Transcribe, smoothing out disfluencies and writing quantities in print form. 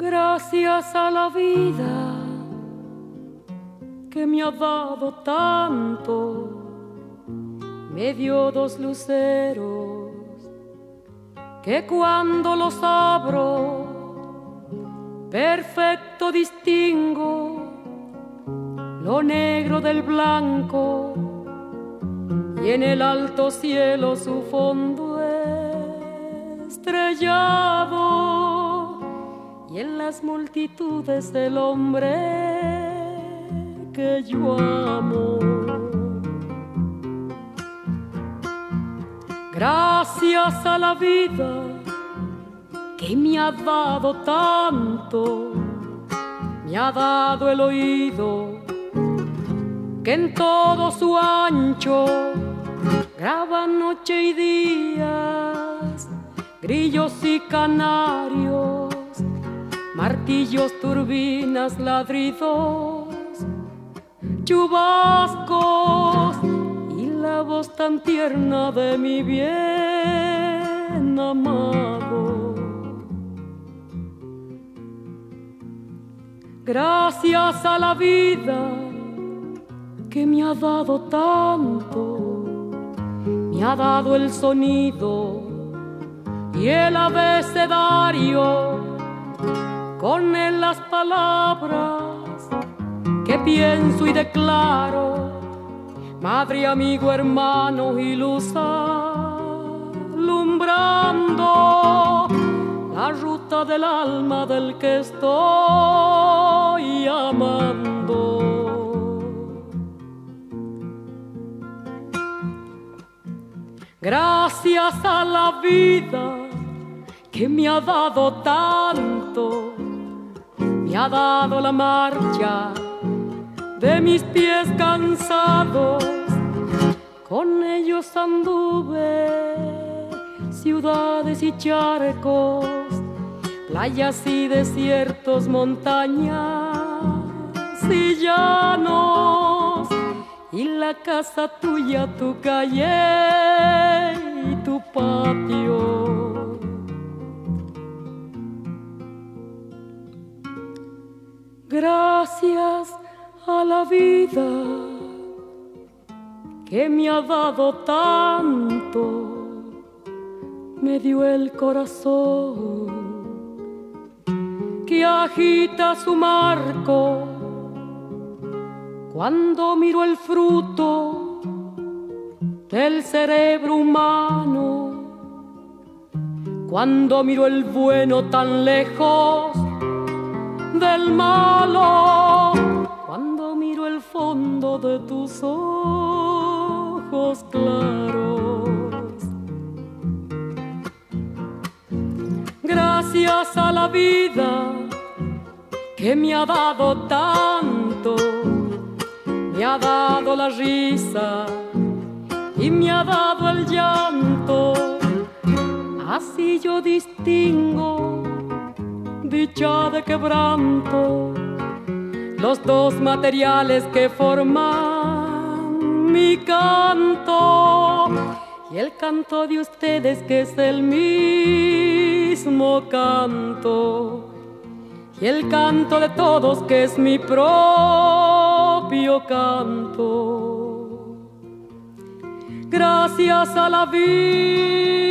Gracias a la vida que me ha dado tanto, me dio dos luceros que cuando los abro perfecto distingo lo negro del blanco, y en el alto cielo su fondo estrellado, y en las multitudes el hombre que yo amo. Gracias a la vida que me ha dado tanto, me ha dado el oído que en todo su ancho graba noche y días, grillos y canarios, martillos, turbinas, ladridos, chubascos, y la voz tan tierna de mi bien amado. Gracias a la vida que me ha dado tanto, me ha dado el sonido y el abecedario, con él las palabras que pienso y declaro, madre, amigo, hermano y luz alumbrando la ruta del alma del que estoy amando. Gracias a la vida que me ha dado tanto, me ha dado la marcha de mis pies cansados, con ellos anduve ciudades y charcos, playas y desiertos, montañas y llanos, y la casa tuya, tu calle y tu patio. Gracias a la vida que me ha dado tanto, me dio el corazón que agita su marco cuando miro el fruto del cerebro humano, cuando miro el bueno tan lejos del malo, cuando miro el fondo de tus ojos claros. Gracias a la vida que me ha dado tanto, me ha dado la risa y me ha dado el llanto, así yo distingo dicha de quebranto, los dos materiales que forman mi canto, y el canto de ustedes que es el mismo canto, y el canto de todos que es mi propio canto. Gracias a la vida.